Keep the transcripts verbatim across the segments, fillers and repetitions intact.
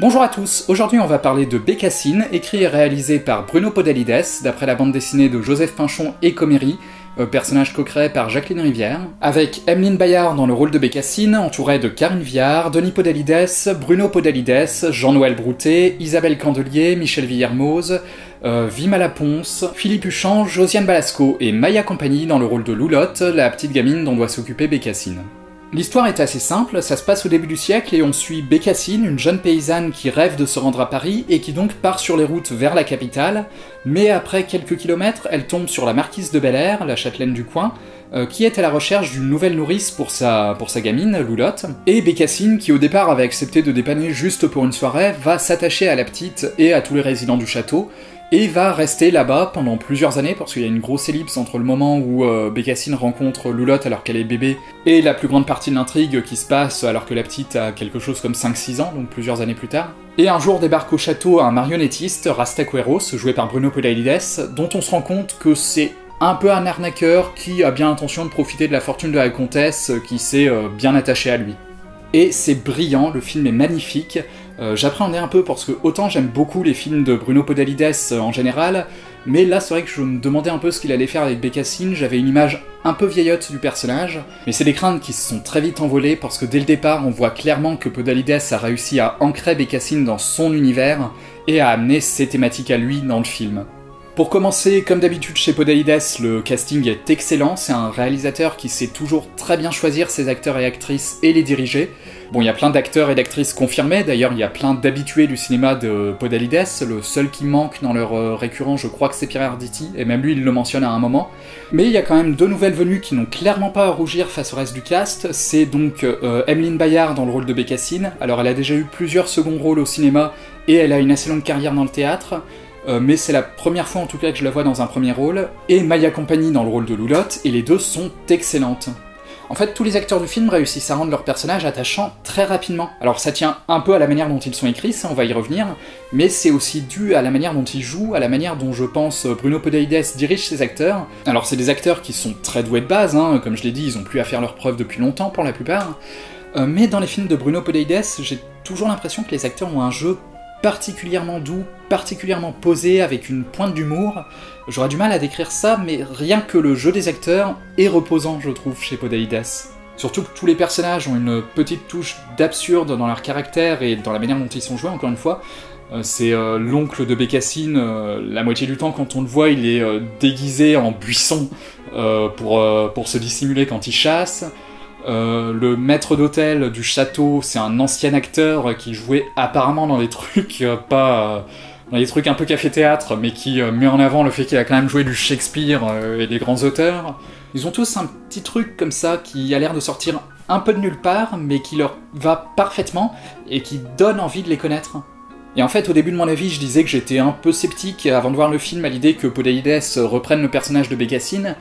Bonjour à tous, aujourd'hui on va parler de Bécassine, écrit et réalisé par Bruno Podalydès, d'après la bande dessinée de Joseph Pinchon et Caumery, personnage co-créé par Jacqueline Rivière, avec Émeline Bayart dans le rôle de Bécassine, entourée de Karin Viard, Denis Podalydès, Bruno Podalydès, Jean-Noël Broutet, Isabelle Candelier, Michel Vuillermoz, euh, Vimala Ponce, Philippe Uchan, Josiane Balasko et Maya Compagnie dans le rôle de Loulotte, la petite gamine dont doit s'occuper Bécassine. L'histoire est assez simple, ça se passe au début du siècle et on suit Bécassine, une jeune paysanne qui rêve de se rendre à Paris et qui donc part sur les routes vers la capitale, mais après quelques kilomètres, elle tombe sur la marquise de Bel-Air, la châtelaine du coin, euh, qui est à la recherche d'une nouvelle nourrice pour sa, pour sa gamine, Loulotte, et Bécassine, qui au départ avait accepté de dépanner juste pour une soirée, va s'attacher à la petite et à tous les résidents du château, et va rester là-bas pendant plusieurs années, parce qu'il y a une grosse ellipse entre le moment où euh, Bécassine rencontre Loulotte alors qu'elle est bébé, et la plus grande partie de l'intrigue qui se passe alors que la petite a quelque chose comme cinq six ans, donc plusieurs années plus tard. Et un jour débarque au château un marionnettiste, Rastaqueros, joué par Bruno Podalydès, dont on se rend compte que c'est un peu un arnaqueur qui a bien l'intention de profiter de la fortune de la comtesse qui s'est euh, bien attachée à lui. Et c'est brillant, le film est magnifique, euh, j'appréhendais un peu parce que autant j'aime beaucoup les films de Bruno Podalydès en général, mais là c'est vrai que je me demandais un peu ce qu'il allait faire avec Bécassine, j'avais une image un peu vieillotte du personnage, mais c'est des craintes qui se sont très vite envolées parce que dès le départ on voit clairement que Podalydès a réussi à ancrer Bécassine dans son univers et à amener ses thématiques à lui dans le film. Pour commencer, comme d'habitude chez Podalydès, le casting est excellent, c'est un réalisateur qui sait toujours très bien choisir ses acteurs et actrices et les diriger. Bon, il y a plein d'acteurs et d'actrices confirmés, d'ailleurs il y a plein d'habitués du cinéma de Podalydès, le seul qui manque dans leur récurrent je crois que c'est Pierre Arditi, et même lui il le mentionne à un moment. Mais il y a quand même deux nouvelles venues qui n'ont clairement pas à rougir face au reste du cast, c'est donc euh, Émeline Bayart dans le rôle de Bécassine, alors elle a déjà eu plusieurs seconds rôles au cinéma et elle a une assez longue carrière dans le théâtre, Euh, mais c'est la première fois en tout cas que je la vois dans un premier rôle, et Maya Compagnie dans le rôle de Loulotte, et les deux sont excellentes. En fait, tous les acteurs du film réussissent à rendre leurs personnages attachants très rapidement. Alors ça tient un peu à la manière dont ils sont écrits, ça on va y revenir, mais c'est aussi dû à la manière dont ils jouent, à la manière dont je pense Bruno Podalydès dirige ses acteurs. Alors c'est des acteurs qui sont très doués de base, hein, comme je l'ai dit, ils ont plus à faire leurs preuves depuis longtemps pour la plupart, euh, mais dans les films de Bruno Podalydès, j'ai toujours l'impression que les acteurs ont un jeu particulièrement doux, particulièrement posé, avec une pointe d'humour. J'aurais du mal à décrire ça, mais rien que le jeu des acteurs est reposant, je trouve, chez Podalydès. Surtout que tous les personnages ont une petite touche d'absurde dans leur caractère et dans la manière dont ils sont joués, encore une fois. C'est euh, l'oncle de Bécassine, euh, la moitié du temps quand on le voit, il est euh, déguisé en buisson euh, pour, euh, pour se dissimuler quand il chasse. Euh, le maître d'hôtel du château, c'est un ancien acteur qui jouait apparemment dans des trucs euh, pas... Euh, dans des trucs un peu café-théâtre, mais qui euh, met en avant le fait qu'il a quand même joué du Shakespeare euh, et des grands auteurs. Ils ont tous un petit truc comme ça qui a l'air de sortir un peu de nulle part, mais qui leur va parfaitement et qui donne envie de les connaître. Et en fait, au début de mon avis, je disais que j'étais un peu sceptique avant de voir le film à l'idée que Podalydès reprenne le personnage de Bécassine,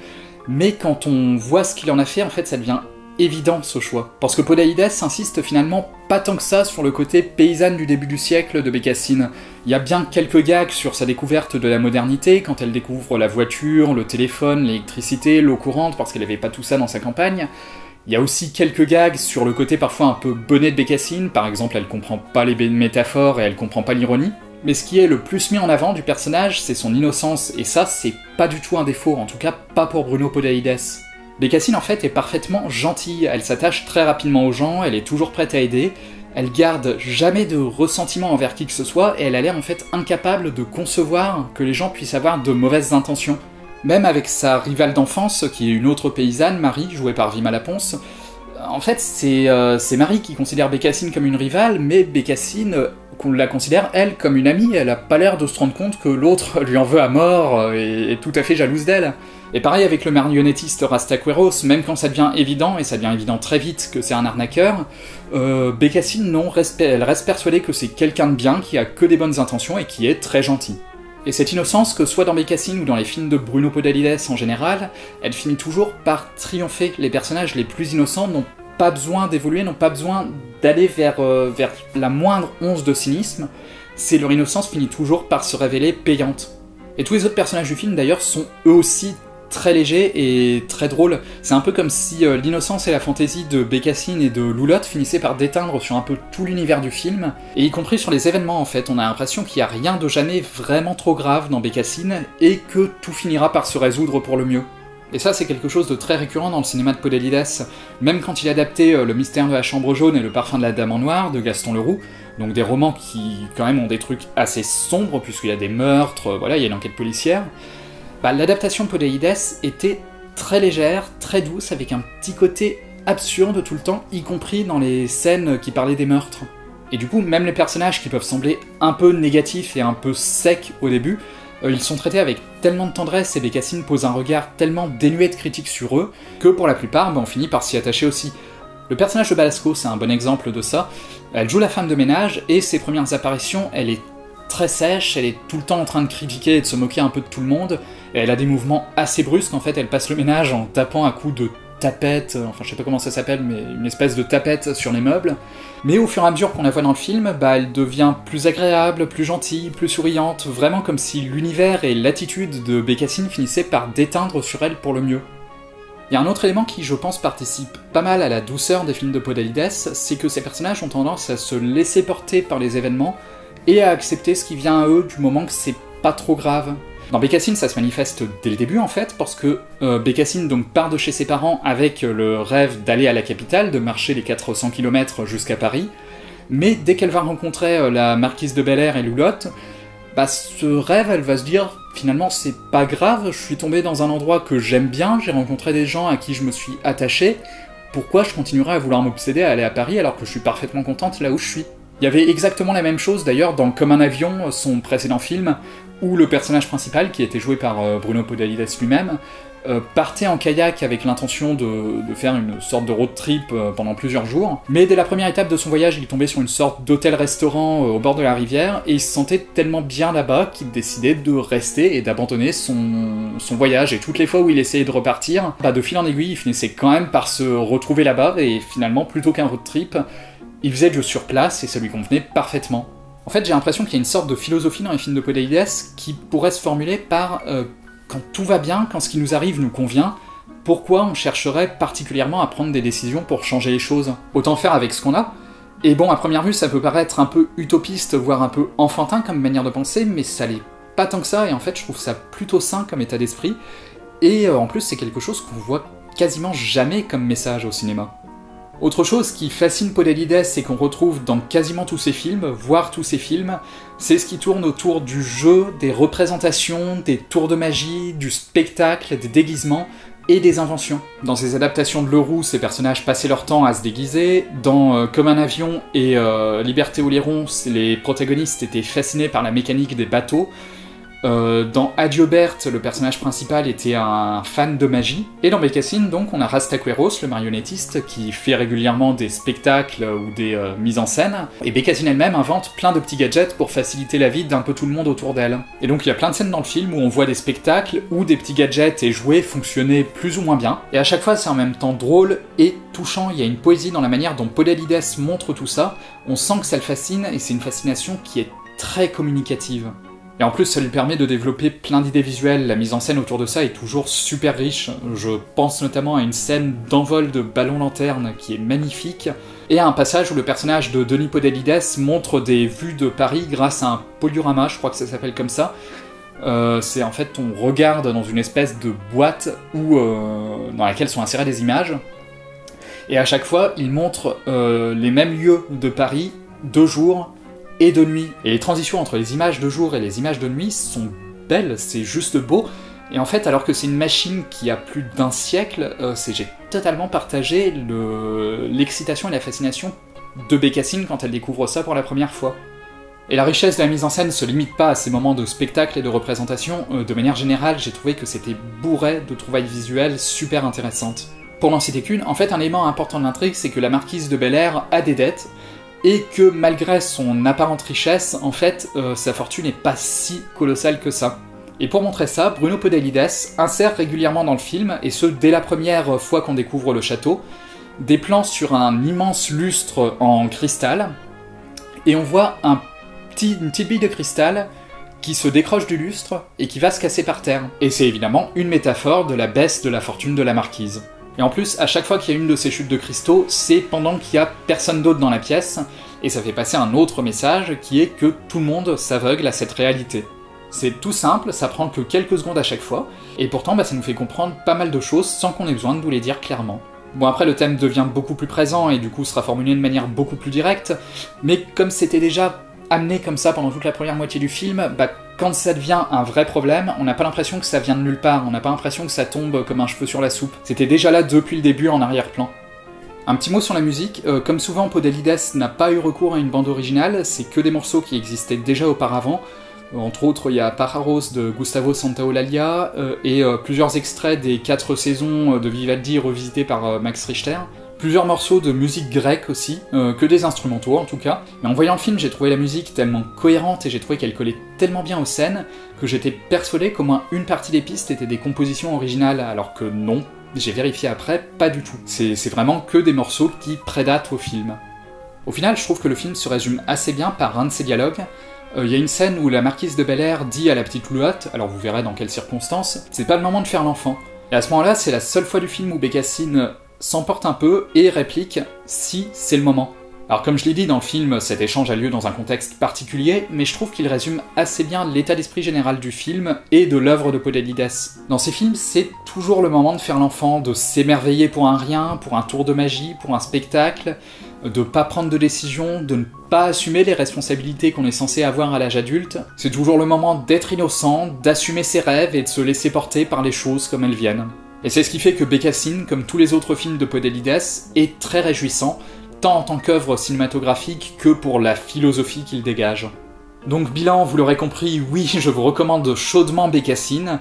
mais quand on voit ce qu'il en a fait, en fait, ça devient évident ce choix, parce que Podalydès insiste finalement pas tant que ça sur le côté paysanne du début du siècle de Bécassine. Il y a bien quelques gags sur sa découverte de la modernité, quand elle découvre la voiture, le téléphone, l'électricité, l'eau courante, parce qu'elle avait pas tout ça dans sa campagne. Il y a aussi quelques gags sur le côté parfois un peu bonnet de Bécassine, par exemple elle comprend pas les métaphores et elle comprend pas l'ironie. Mais ce qui est le plus mis en avant du personnage, c'est son innocence, et ça c'est pas du tout un défaut, en tout cas pas pour Bruno Podalydès. Bécassine en fait est parfaitement gentille, elle s'attache très rapidement aux gens, elle est toujours prête à aider, elle garde jamais de ressentiment envers qui que ce soit, et elle a l'air en fait incapable de concevoir que les gens puissent avoir de mauvaises intentions. Même avec sa rivale d'enfance, qui est une autre paysanne, Marie, jouée par Vimala Ponce, en fait c'est euh, Marie qui considère Bécassine comme une rivale, mais Bécassine euh, la considère elle comme une amie, elle a pas l'air de se rendre compte que l'autre lui en veut à mort euh, et est tout à fait jalouse d'elle. Et pareil avec le marionnettiste Rastaqueros, même quand ça devient évident, et ça devient évident très vite que c'est un arnaqueur, euh, Bécassine, non, reste, elle reste persuadée que c'est quelqu'un de bien, qui a que des bonnes intentions et qui est très gentil. Et cette innocence, que soit dans Bécassine ou dans les films de Bruno Podalydès en général, elle finit toujours par triompher. Les personnages les plus innocents n'ont pas besoin d'évoluer, n'ont pas besoin d'aller vers, euh, vers la moindre once de cynisme, c'est leur innocence finit toujours par se révéler payante. Et tous les autres personnages du film d'ailleurs sont eux aussi très léger et très drôle. C'est un peu comme si euh, l'innocence et la fantaisie de Bécassine et de Loulotte finissaient par déteindre sur un peu tout l'univers du film, et y compris sur les événements en fait. On a l'impression qu'il n'y a rien de jamais vraiment trop grave dans Bécassine, et que tout finira par se résoudre pour le mieux. Et ça, c'est quelque chose de très récurrent dans le cinéma de Podalydès. Même quand il adaptait euh, Le mystère de la chambre jaune et Le parfum de la dame en noir de Gaston Leroux, donc des romans qui, quand même, ont des trucs assez sombres, puisqu'il y a des meurtres, euh, voilà, il y a une enquête policière, bah, l'adaptation Podalydès était très légère, très douce, avec un petit côté absurde tout le temps, y compris dans les scènes qui parlaient des meurtres. Et du coup, même les personnages qui peuvent sembler un peu négatifs et un peu secs au début, ils sont traités avec tellement de tendresse et Bécassine pose un regard tellement dénué de critiques sur eux que pour la plupart, bah, on finit par s'y attacher aussi. Le personnage de Balasko, c'est un bon exemple de ça. Elle joue la femme de ménage et ses premières apparitions, elle est très sèche, elle est tout le temps en train de critiquer et de se moquer un peu de tout le monde. Et elle a des mouvements assez brusques, en fait, elle passe le ménage en tapant à coups de tapette, enfin je sais pas comment ça s'appelle, mais une espèce de tapette sur les meubles. Mais au fur et à mesure qu'on la voit dans le film, bah elle devient plus agréable, plus gentille, plus souriante, vraiment comme si l'univers et l'attitude de Bécassine finissaient par déteindre sur elle pour le mieux. Il y a un autre élément qui, je pense, participe pas mal à la douceur des films de Podalydès, c'est que ces personnages ont tendance à se laisser porter par les événements et à accepter ce qui vient à eux du moment que c'est pas trop grave. Dans Bécassine, ça se manifeste dès le début en fait, parce que euh, Bécassine donc part de chez ses parents avec le rêve d'aller à la capitale, de marcher les quatre cents kilomètres jusqu'à Paris, mais dès qu'elle va rencontrer euh, la marquise de Bel-Air et Loulotte, bah ce rêve, elle va se dire finalement c'est pas grave, je suis tombée dans un endroit que j'aime bien, j'ai rencontré des gens à qui je me suis attachée, pourquoi je continuerai à vouloir m'obséder à aller à Paris alors que je suis parfaitement contente là où je suis. Il y avait exactement la même chose d'ailleurs dans Comme un avion, son précédent film, où le personnage principal, qui était joué par euh, Bruno Podalydès lui-même, euh, partait en kayak avec l'intention de, de faire une sorte de road trip euh, pendant plusieurs jours, mais dès la première étape de son voyage, il tombait sur une sorte d'hôtel-restaurant euh, au bord de la rivière, et il se sentait tellement bien là-bas qu'il décidait de rester et d'abandonner son, son voyage, et toutes les fois où il essayait de repartir, bah, de fil en aiguille, il finissait quand même par se retrouver là-bas, et finalement, plutôt qu'un road trip, il faisait le jeu sur place, et ça lui convenait parfaitement. En fait, j'ai l'impression qu'il y a une sorte de philosophie dans les films de Podalydès qui pourrait se formuler par euh, quand tout va bien, quand ce qui nous arrive nous convient, pourquoi on chercherait particulièrement à prendre des décisions pour changer les choses? Autant faire avec ce qu'on a. Et bon, à première vue, ça peut paraître un peu utopiste, voire un peu enfantin comme manière de penser, mais ça l'est pas tant que ça, et en fait, je trouve ça plutôt sain comme état d'esprit. Et euh, en plus, c'est quelque chose qu'on voit quasiment jamais comme message au cinéma. Autre chose qui fascine Podalydès et qu'on retrouve dans quasiment tous ses films, voire tous ses films, c'est ce qui tourne autour du jeu, des représentations, des tours de magie, du spectacle, des déguisements et des inventions. Dans ses adaptations de Leroux, ces personnages passaient leur temps à se déguiser, dans euh, Comme un avion et euh, Liberté ou Léron, les protagonistes étaient fascinés par la mécanique des bateaux, Euh, dans Adieu Berthe, le personnage principal était un fan de magie, et dans Bécassine, donc, on a Rastaqueros, le marionnettiste, qui fait régulièrement des spectacles ou des euh, mises en scène, et Bécassine elle-même invente plein de petits gadgets pour faciliter la vie d'un peu tout le monde autour d'elle. Et donc il y a plein de scènes dans le film où on voit des spectacles où des petits gadgets et jouets fonctionnaient plus ou moins bien, et à chaque fois c'est en même temps drôle et touchant, il y a une poésie dans la manière dont Podalydès montre tout ça, on sent que ça le fascine, et c'est une fascination qui est très communicative. Et en plus, ça lui permet de développer plein d'idées visuelles, la mise en scène autour de ça est toujours super riche. Je pense notamment à une scène d'envol de ballon-lanterne qui est magnifique, et à un passage où le personnage de Denis Podalydès montre des vues de Paris grâce à un poliorama, je crois que ça s'appelle comme ça. Euh, c'est en fait, on regarde dans une espèce de boîte où, euh, dans laquelle sont insérées des images, et à chaque fois, il montre euh, les mêmes lieux de Paris, de jour, et de nuit. Et les transitions entre les images de jour et les images de nuit sont belles, c'est juste beau. Et en fait, alors que c'est une machine qui a plus d'un siècle, euh, j'ai totalement partagé l'excitation le... et la fascination de Bécassine quand elle découvre ça pour la première fois. Et la richesse de la mise en scène se limite pas à ces moments de spectacle et de représentation. Euh, de manière générale, j'ai trouvé que c'était bourré de trouvailles visuelles super intéressantes. Pour n'en citer qu'une, en fait, un élément important de l'intrigue, c'est que la marquise de Bel-Air a des dettes, et que malgré son apparente richesse, en fait, euh, sa fortune n'est pas si colossale que ça. Et pour montrer ça, Bruno Podalydès insère régulièrement dans le film, et ce dès la première fois qu'on découvre le château, des plans sur un immense lustre en cristal, et on voit un petit, une petite bille de cristal qui se décroche du lustre et qui va se casser par terre. Et c'est évidemment une métaphore de la baisse de la fortune de la marquise. Et en plus, à chaque fois qu'il y a une de ces chutes de cristaux, c'est pendant qu'il n'y a personne d'autre dans la pièce, et ça fait passer un autre message qui est que tout le monde s'aveugle à cette réalité. C'est tout simple, ça prend que quelques secondes à chaque fois, et pourtant bah, ça nous fait comprendre pas mal de choses sans qu'on ait besoin de nous les dire clairement. Bon, après le thème devient beaucoup plus présent et du coup sera formulé de manière beaucoup plus directe, mais comme c'était déjà amené comme ça pendant toute la première moitié du film, bah, quand ça devient un vrai problème, on n'a pas l'impression que ça vient de nulle part, on n'a pas l'impression que ça tombe comme un cheveu sur la soupe. C'était déjà là depuis le début en arrière-plan. Un petit mot sur la musique, euh, comme souvent Podalydès n'a pas eu recours à une bande originale, c'est que des morceaux qui existaient déjà auparavant. Entre autres, il y a Pájaros de Gustavo Santaolalla euh, et euh, plusieurs extraits des quatre saisons de Vivaldi revisités par euh, Max Richter. Plusieurs morceaux de musique grecque aussi, euh, que des instrumentaux en tout cas. Mais en voyant le film, j'ai trouvé la musique tellement cohérente et j'ai trouvé qu'elle collait tellement bien aux scènes que j'étais persuadé qu'au moins une partie des pistes étaient des compositions originales, alors que non, j'ai vérifié après, pas du tout. C'est vraiment que des morceaux qui prédatent au film. Au final, je trouve que le film se résume assez bien par un de ses dialogues. Il euh, y a une scène où la marquise de Bel-Air dit à la petite Loulotte, alors vous verrez dans quelles circonstances, c'est pas le moment de faire l'enfant. Et à ce moment-là, c'est la seule fois du film où Bécassine s'emporte un peu et réplique « si, c'est le moment ». Alors comme je l'ai dit dans le film, cet échange a lieu dans un contexte particulier, mais je trouve qu'il résume assez bien l'état d'esprit général du film et de l'œuvre de Podalydès. Dans ces films, c'est toujours le moment de faire l'enfant, de s'émerveiller pour un rien, pour un tour de magie, pour un spectacle, de pas prendre de décision, de ne pas assumer les responsabilités qu'on est censé avoir à l'âge adulte. C'est toujours le moment d'être innocent, d'assumer ses rêves et de se laisser porter par les choses comme elles viennent. Et c'est ce qui fait que Bécassine, comme tous les autres films de Podalydès, est très réjouissant, tant en tant qu'œuvre cinématographique que pour la philosophie qu'il dégage. Donc bilan, vous l'aurez compris, oui, je vous recommande chaudement Bécassine.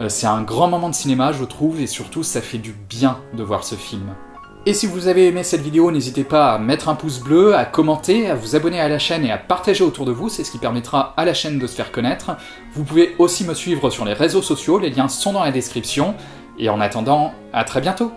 Euh, c'est un grand moment de cinéma, je trouve, et surtout ça fait du bien de voir ce film. Et si vous avez aimé cette vidéo, n'hésitez pas à mettre un pouce bleu, à commenter, à vous abonner à la chaîne et à partager autour de vous, c'est ce qui permettra à la chaîne de se faire connaître. Vous pouvez aussi me suivre sur les réseaux sociaux, les liens sont dans la description. Et en attendant, à très bientôt!